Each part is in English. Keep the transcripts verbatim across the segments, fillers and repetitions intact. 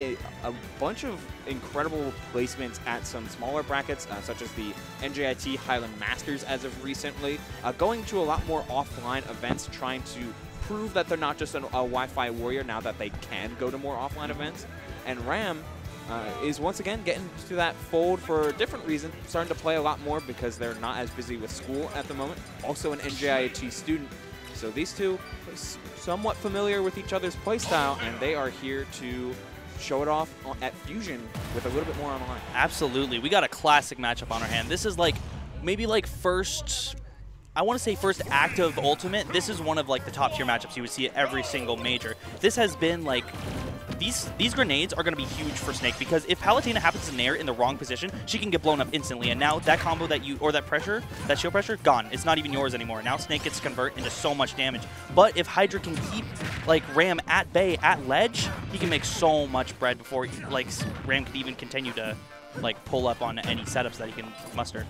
A, a bunch of incredible placements at some smaller brackets, uh, such as the N J I T Highland Masters as of recently, uh, going to a lot more offline events, trying to prove that they're not just an, a Wi-Fi warrior now that they can go to more offline events. And Ram uh, is once again getting to that fold for a different reason, starting to play a lot more because they're not as busy with school at the moment, also an N J I T student. So these two are somewhat familiar with each other's playstyle, and they are here to show it off at Fusion with a little bit more on the line. Absolutely. We got a classic matchup on our hand. This is like, maybe like first, I want to say first active Ultimate. This is one of like the top tier matchups you would see at every single major. This has been like, these these grenades are going to be huge for Snake, because if Palutena happens to Nair in the wrong position, she can get blown up instantly. And now that combo that you, or that pressure, that shield pressure, gone. It's not even yours anymore. Now Snake gets to convert into so much damage. But if Hydra can keep like Ram at bay, at ledge, he can make so much bread before like Ram can even continue to like pull up on any setups that he can muster.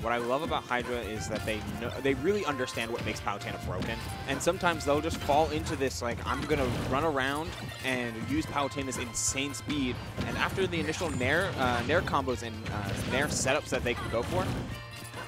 What I love about Hydra is that they know, they really understand what makes Palutena broken, and sometimes they'll just fall into this like, I'm gonna run around and use Palutena's insane speed, and after the initial Nair uh, Nair combos and uh, Nair setups that they can go for,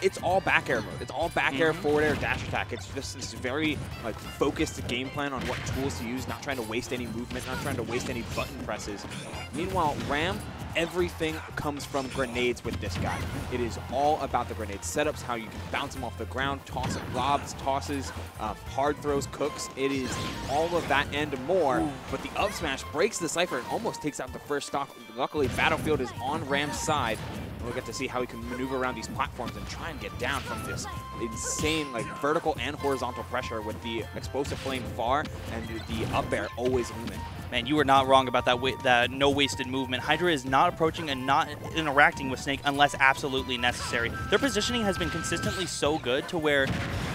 it's all back air mode. It's all back mm-hmm. air, forward air, dash attack. It's just this very like focused game plan on what tools to use, not trying to waste any movement, not trying to waste any button presses. Meanwhile, Ram, everything comes from grenades with this guy. It is all about the grenade setups, how you can bounce them off the ground, toss it, lobs, tosses, uh, hard throws, cooks. It is all of that and more. Ooh. But the up smash breaks the Cypher and almost takes out the first stock. Luckily, Battlefield is on Ram's side. We'll get to see how he can maneuver around these platforms and try and get down from this insane like vertical and horizontal pressure with the explosive flame far and the up air always moving. Man, you were not wrong about that, that no wasted movement. Hydra is not approaching and not interacting with Snake unless absolutely necessary. Their positioning has been consistently so good to where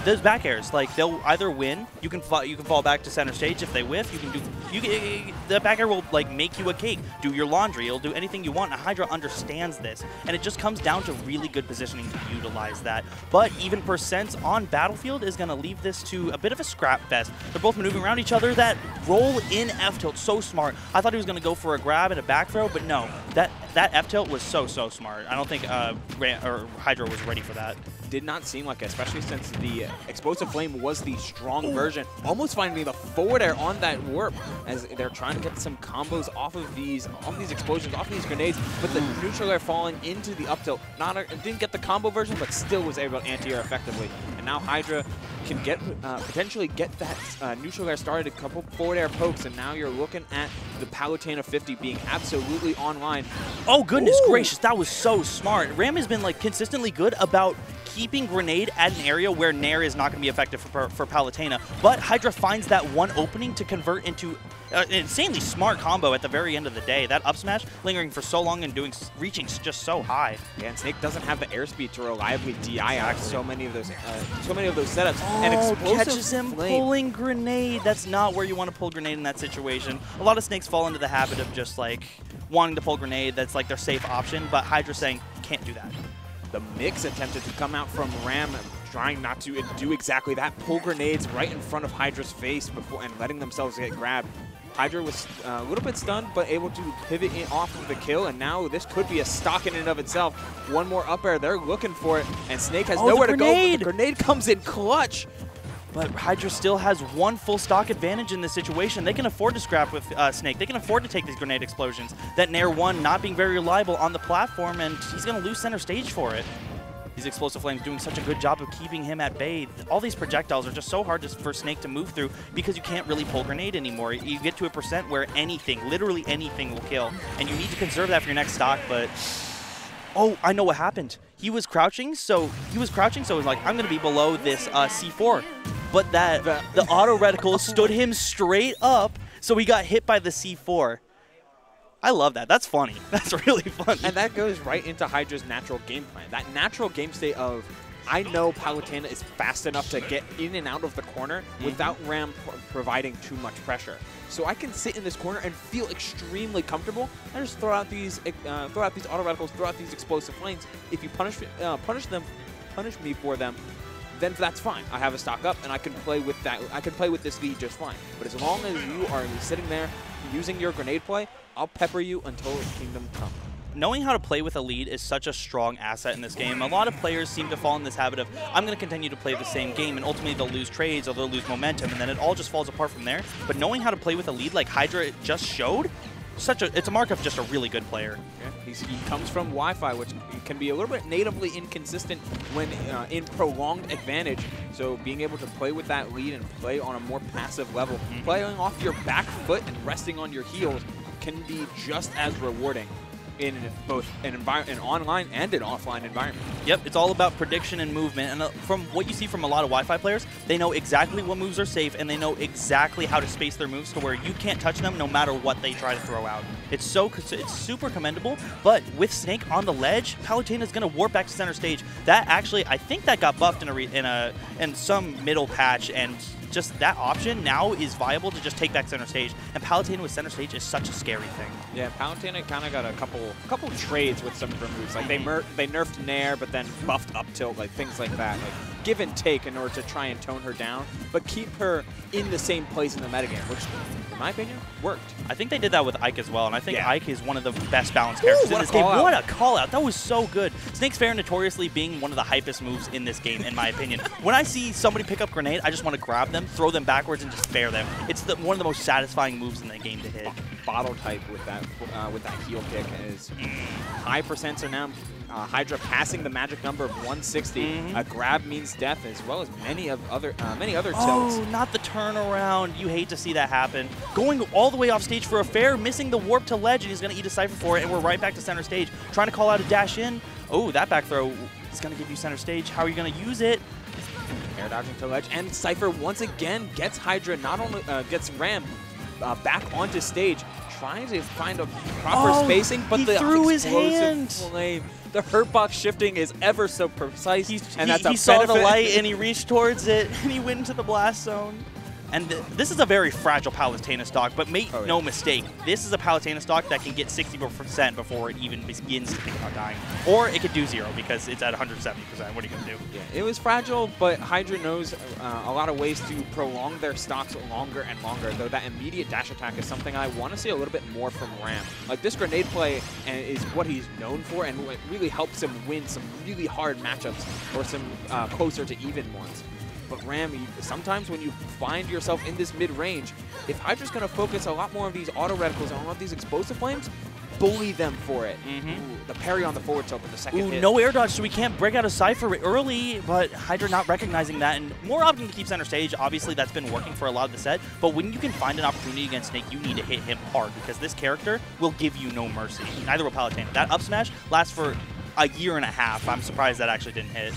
those back airs, like they'll either win, you can fall, you can fall back to center stage if they whiff. You can do, you can, the back air will like make you a cake, do your laundry, it'll do anything you want. And Hydra understands this, and it just comes down to really good positioning to utilize that. But even percents on Battlefield is going to leave this to a bit of a scrap fest. They're both maneuvering around each other. That roll in F tilt, so smart. I thought he was going to go for a grab and a back throw, but no, that that F tilt was so, so smart. I don't think uh, Ram, or Hydra was ready for that. Did not seem like it, especially since the explosive flame was the strong Ooh. version. Almost finding the forward air on that warp as they're trying to get some combos off of these, off these explosions, off these grenades, but the Ooh. neutral air falling into the up tilt. Not a, didn't get the combo version, but still was able to anti-air effectively. And now Hydra can get uh, potentially get that uh, neutral air started, a couple forward air pokes, and now you're looking at the Palutena fifty being absolutely online. Oh goodness Ooh. gracious, that was so smart. Ram has been like consistently good about keeping grenade at an area where Nair is not going to be effective for, for Palutena, but Hydra finds that one opening to convert into an insanely smart combo at the very end of the day. That up smash lingering for so long and doing reaching just so high. Yeah, and Snake doesn't have the airspeed to reliably D I out exactly. so many of those uh, so many of those setups. Oh, and explosive catches him flame. pulling grenade. That's not where you want to pull grenade in that situation. A lot of Snakes fall into the habit of just like wanting to pull grenade. That's like their safe option, but Hydra saying can't do that. The mix attempted to come out from Ram, trying not to do exactly that. Pull grenades right in front of Hydra's face before and letting themselves get grabbed. Hydra was a little bit stunned, but able to pivot in off of the kill, and now this could be a stock in and of itself. One more up air, they're looking for it, and Snake has oh, nowhere to go. The grenade comes in clutch. But Hydra still has one full stock advantage in this situation. They can afford to scrap with uh, Snake. They can afford to take these grenade explosions. That Nair one not being very reliable on the platform, and he's going to lose center stage for it. These explosive flames doing such a good job of keeping him at bay. All these projectiles are just so hard just for Snake to move through because you can't really pull grenade anymore. You get to a percent where anything, literally anything will kill, and you need to conserve that for your next stock, but... Oh, I know what happened. He was crouching, so he was crouching, so it was like, I'm going to be below this uh, C four. But that the auto reticle stood him straight up, so he got hit by the C four. I love that. That's funny. That's really funny. And that goes right into Hydra's natural game plan. That natural game state of, I know Palutena is fast enough to get in and out of the corner mm-hmm. without Ram pro providing too much pressure. So I can sit in this corner and feel extremely comfortable. I just throw out these, uh, throw out these auto reticles, throw out these explosive flames. If you punish, uh, punish them, punish me for them, then that's fine. I have a stock up, and I can play with that. I can play with this lead just fine. But as long as you are sitting there using your grenade play, I'll pepper you until Kingdom Come. Knowing how to play with a lead is such a strong asset in this game. A lot of players seem to fall in this habit of, I'm going to continue to play the same game, and ultimately they'll lose trades or they'll lose momentum, and then it all just falls apart from there. But knowing how to play with a lead like Hydra just showed, such a, it's a mark of just a really good player. Yeah, he's, he comes from Wi-Fi, which can be a little bit natively inconsistent when uh, in prolonged advantage. So being able to play with that lead and play on a more passive level, mm-hmm. playing off your back foot and resting on your heels can be just as rewarding in both an, an online and an offline environment. Yep, it's all about prediction and movement. And uh, from what you see from a lot of Wi-Fi players, they know exactly what moves are safe, and they know exactly how to space their moves to where you can't touch them no matter what they try to throw out. It's so it's super commendable, but with Snake on the ledge, Palutena's going to warp back to center stage. That actually, I think that got buffed in a, re in, a in some middle patch, and just that option now is viable to just take back center stage, and Palutena with center stage is such a scary thing. Yeah, Palutena kind of got a couple couple trades with some of her moves. Like they mer they nerfed Nair, but then buffed up tilt, like things like that. Like give and take in order to try and tone her down, but keep her in the same place in the metagame, which in my opinion worked. I think they did that with Ike as well, and I think yeah. Ike is one of the best balanced characters Ooh, in this game. Out. What a call out! That was so good. Snake's Fair notoriously being one of the hypest moves in this game, in my opinion. When I see somebody pick up Grenade, I just want to grab them, throw them backwards, and just fair them. It's the, one of the most satisfying moves in the game to hit. Bottle type with that uh, with that heel kick is mm. high percents are now uh, Hydra passing the magic number of one sixty. Mm-hmm. A grab means death, as well as many of other uh, many other tilts. Oh, not the turnaround! You hate to see that happen. Going all the way off stage for a fair, missing the warp to ledge, and he's going to eat a Cypher for it. And we're right back to center stage, trying to call out a dash in. Oh, that back throw is going to give you center stage. How are you going to use it? Air dodging to ledge, and Cypher once again gets Hydra, not only uh, gets Ram uh, back onto stage, trying to find a proper oh, spacing, but the threw his hand. Flame, the hurtbox shifting is ever so precise, He's, and he, that's a he saw the light and he reached towards it, and he went into the blast zone. And th this is a very fragile Palutena stock, but make oh, yeah. no mistake, this is a Palutena stock that can get sixty percent before it even begins to think about dying. Or it could do zero because it's at one hundred seventy percent. What are you going to do? Yeah, it was fragile, but Hydra knows uh, a lot of ways to prolong their stocks longer and longer, though that immediate dash attack is something I want to see a little bit more from Ram. Like, this grenade play is what he's known for, and it really helps him win some really hard matchups or some uh, closer to even ones. But Ram, you, sometimes when you find yourself in this mid-range, if Hydra's going to focus a lot more on these auto reticles and a lot of these explosive flames, bully them for it. Mm-hmm. Ooh, the parry on the forward tilt with the second Ooh, hit. No air dodge, so we can't break out a Cypher early, but Hydra not recognizing that, and more often to keep center stage. Obviously, that's been working for a lot of the set, but when you can find an opportunity against Snake, you need to hit him hard, because this character will give you no mercy. Neither will Palutena. That up smash lasts for a year and a half. I'm surprised that actually didn't hit.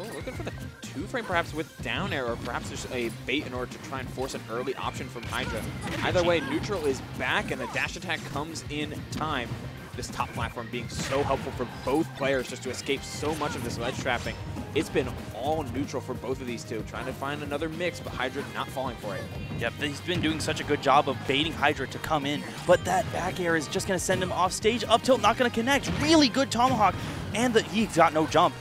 Oh, looking for the two frame perhaps with down air, or perhaps just a bait in order to try and force an early option from Hydra. Either way, neutral is back, and the dash attack comes in time. This top platform being so helpful for both players just to escape so much of this ledge trapping. It's been all neutral for both of these two, trying to find another mix, but Hydra not falling for it. Yep, he's been doing such a good job of baiting Hydra to come in, but that back air is just going to send him off stage. Up tilt not going to connect. Really good tomahawk, and the, he's got no jump.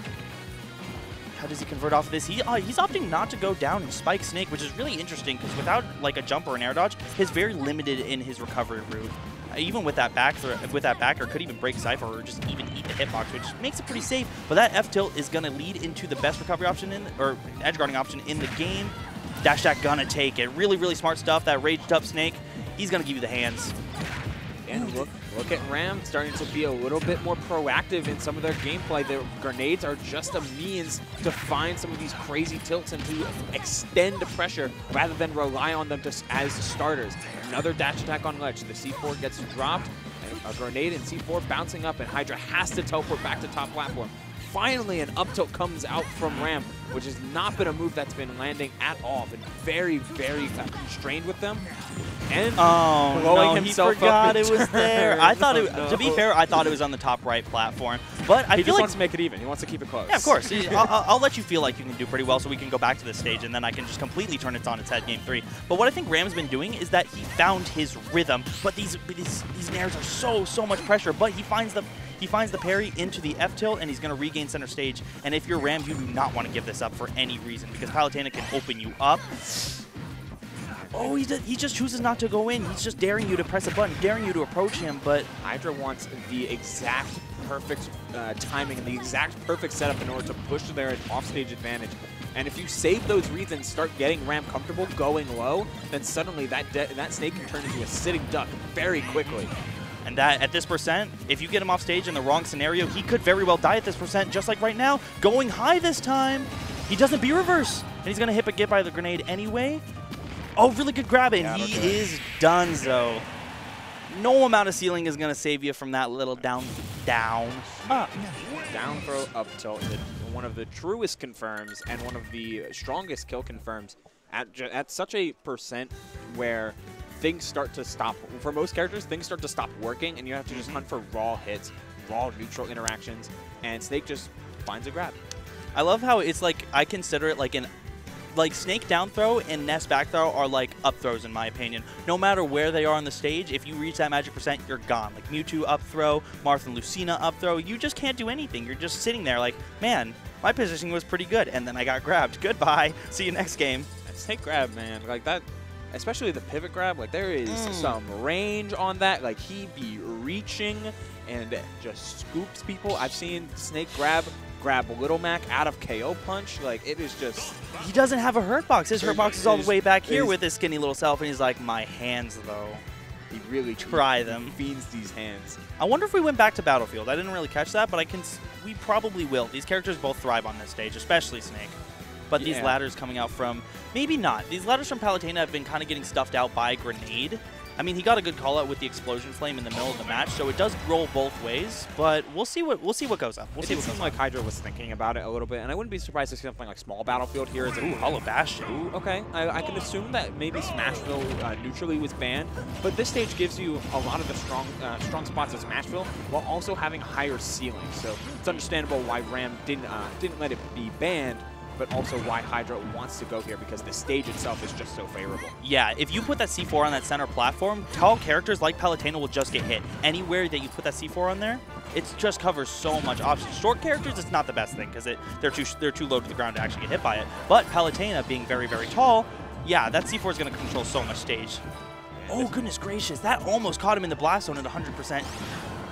How does he convert off of this? He, uh, he's opting not to go down and spike Snake, which is really interesting because without like a jump or an air dodge, he's very limited in his recovery route. Uh, even with that back with that backer, could even break Cypher or just even eat the hitbox, which makes it pretty safe. But that F tilt is going to lead into the best recovery option in or edge guarding option in the game. Dash attack gonna take it. Really, really smart stuff. That raged up Snake, he's going to give you the hands. And look, look at Ram starting to be a little bit more proactive in some of their gameplay. Their grenades are just a means to find some of these crazy tilts and to extend the pressure rather than rely on them just as starters. Another dash attack on ledge. The C four gets dropped, and a grenade and C four bouncing up, and Hydra has to teleport back to top platform. Finally, an up tilt comes out from Ram, which has not been a move that's been landing at all. Been very, very constrained with them. And oh, blowing no, himself he forgot up it turn. was there. I thought it. No. To be fair, I thought it was on the top right platform. But I he feel just like wants to make it even. He wants to keep it close. Yeah, of course. I'll, I'll let you feel like you can do pretty well, so we can go back to this stage, and then I can just completely turn it on its head, game three. But what I think Ram's been doing is that he found his rhythm. But these these these nairs are so so much pressure. But he finds them. He finds the parry into the F tilt, and he's going to regain center stage. And if you're Ram, you do not want to give this up for any reason, because Palutena can open you up. Oh, he, does, he just chooses not to go in. He's just daring you to press a button, daring you to approach him, but... Hydra wants the exact perfect uh, timing and the exact perfect setup in order to push to their offstage advantage. And if you save those reads and start getting Ram comfortable, going low, then suddenly that, that Snake can turn into a sitting duck very quickly. And that, at this percent, if you get him off stage in the wrong scenario, he could very well die at this percent, just like right now. Going high this time, he doesn't B-reverse, and he's going to hit but get by the grenade anyway. Oh, really good grab, and yeah, he is donezo. No amount of ceiling is going to save you from that little down, down, up. Down throw, up tilt, one of the truest confirms and one of the strongest kill confirms at, at such a percent where... things start to stop. For most characters, things start to stop working, and you have to just hunt for raw hits, raw neutral interactions, and Snake just finds a grab. I love how it's like, I consider it like an, like Snake down throw and Ness back throw are like up throws in my opinion. No matter where they are on the stage, if you reach that magic percent, you're gone. Like Mewtwo up throw, Marth and Lucina up throw, you just can't do anything. You're just sitting there like, man, my positioning was pretty good, and then I got grabbed. Goodbye, see you next game. That Snake grab, man, like that. Especially the pivot grab, like there is mm. some range on that. Like he be reaching and just scoops people. I've seen Snake grab, grab Little Mac out of K O punch. Like it is just. He doesn't have a hurt box. His hurt box is all the way back here with his skinny little self, and he's like, my hands though. He really try them. Fiends these hands. I wonder if we went back to Battlefield. I didn't really catch that, but I can. We probably will. These characters both thrive on this stage, especially Snake. But yeah. These ladders coming out from, maybe not. These ladders from Palutena have been kind of getting stuffed out by Grenade. I mean, he got a good call out with the Explosion Flame in the middle of the match, so it does roll both ways. But we'll see what we'll see what goes up. We'll it see what seems goes like up. Hydra was thinking about it a little bit, and I wouldn't be surprised to see something like Small Battlefield here. As a Ooh, Hollow Bastion. Ooh, okay, I, I can assume that maybe Smashville uh, neutrally was banned, but this stage gives you a lot of the strong uh, strong spots of Smashville while also having higher ceilings. So it's understandable why Ram didn't uh, didn't let it be banned. But also why Hydra wants to go here, because the stage itself is just so favorable. Yeah, if you put that C four on that center platform, tall characters like Palutena will just get hit. Anywhere that you put that C four on there, it just covers so much options. Short characters, it's not the best thing, because they're too, they're too low to the ground to actually get hit by it. But Palutena being very, very tall, yeah, that C four is going to control so much stage. Oh, goodness gracious, that almost caught him in the blast zone at one hundred percent.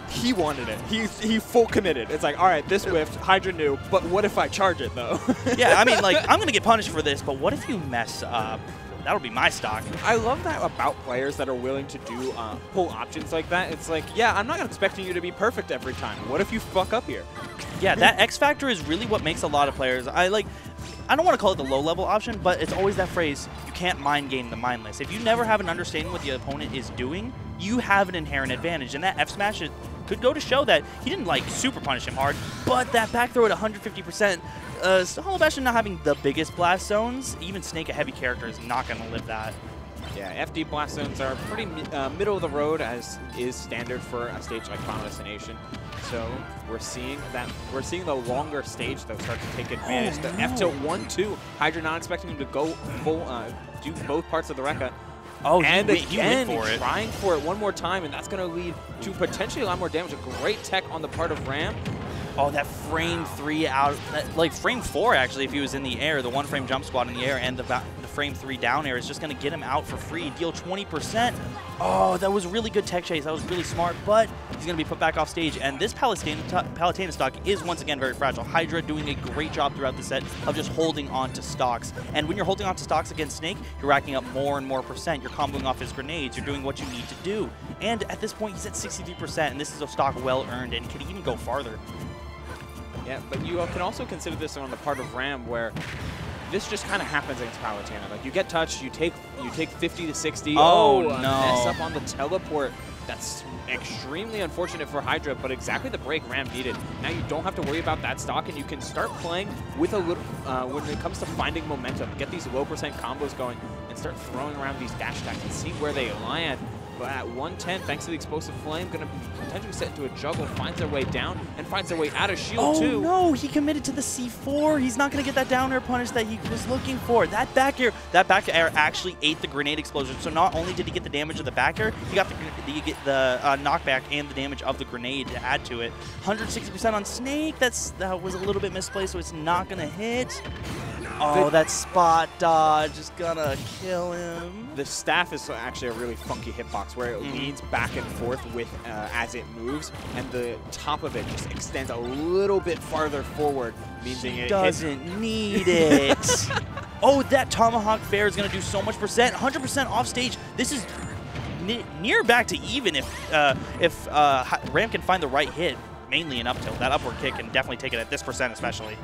He wanted it. He, he full committed. It's like, all right, this whiffed, Hydra knew, but what if I charge it, though? Yeah, I mean, like, I'm going to get punished for this, but what if you mess up? That'll be my stock. I love that about players that are willing to do uh, pull options like that. It's like, yeah, I'm not expecting you to be perfect every time. What if you fuck up here? Yeah, that X factor is really what makes a lot of players. I, like, I don't want to call it the low-level option, but it's always that phrase, you can't mind game the mindless. If you never have an understanding what the opponent is doing, you have an inherent advantage, and that F smash is... could go to show that he didn't, like, super punish him hard, but that back throw at one hundred fifty percent, uh, Hollow Bastion not having the biggest blast zones, even Snake, a heavy character, is not going to live that. Yeah, F D blast zones are pretty uh, middle of the road, as is standard for a stage like Final Destination. So we're seeing that we're seeing the longer stage though start to take advantage. Oh, the no. F tilt one two, Hydra not expecting him to go full, uh, do both parts of the Rekka. Oh, and he again, he for it. trying for it one more time, and that's going to lead to potentially a lot more damage. A great tech on the part of Ram. Oh, that frame three out, that, like frame four actually, if he was in the air, the one frame jump squat in the air, and the, the frame three down air is just going to get him out for free, deal twenty percent. Oh, that was really good tech chase. That was really smart, but he's going to be put back off stage. And this Palutena stock is once again very fragile. Hydra doing a great job throughout the set of just holding on to stocks. And when you're holding on to stocks against Snake, you're racking up more and more percent. You're comboing off his grenades. You're doing what you need to do. And at this point, he's at sixty-three percent, and this is a stock well earned and could even go farther. Yeah, but you can also consider this on the part of Ram, where this just kind of happens against Palutena. Like you get touched, you take you take fifty to sixty. Oh, oh no! Mess up on the teleport. That's extremely unfortunate for Hydra, but exactly the break Ram needed. Now you don't have to worry about that stock, and you can start playing with a little uh, when it comes to finding momentum. Get these low percent combos going, and start throwing around these dash attacks and see where they land. But at one ten, thanks to the explosive flame, going to be potentially set into a juggle, finds their way down, and finds their way out of shield, oh, too. Oh, no, he committed to the C four. He's not going to get that down air punish that he was looking for. That back air that back air actually ate the grenade explosion. So not only did he get the damage of the back air, he got the, the, the uh, knockback and the damage of the grenade to add to it. one hundred sixty percent on Snake. That's That was a little bit misplaced, so it's not going to hit. Oh, the, that spot dodge is gonna kill him. The staff is actually a really funky hitbox where it mm. leans back and forth with uh, as it moves, and the top of it just extends a little bit farther forward, meaning it doesn't hits. need it. Oh, that Tomahawk Fair is gonna do so much percent, one hundred percent off stage. This is near back to even if uh, if uh, Ram can find the right hit, mainly an up tilt. That upward kick can definitely take it at this percent, especially.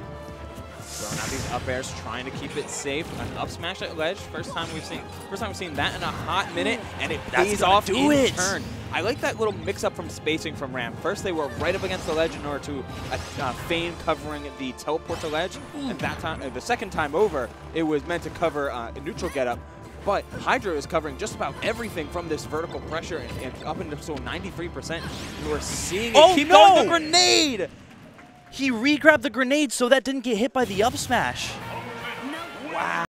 Throwing out these up airs, trying to keep it safe. An up smash at ledge. First time we've seen. First time we've seen that in a hot minute, and it pays off do in it. turn. I like that little mix-up from spacing from Ram. First, they were right up against the ledge in order to uh, feign covering the teleport to ledge. And that time, uh, the second time over, it was meant to cover uh, a neutral getup. But Hydra is covering just about everything from this vertical pressure and, and up into so ninety-three percent. We're seeing it. Oh, keep no! going, the grenade! He re-grabbed the grenade so that didn't get hit by the up smash. Wow.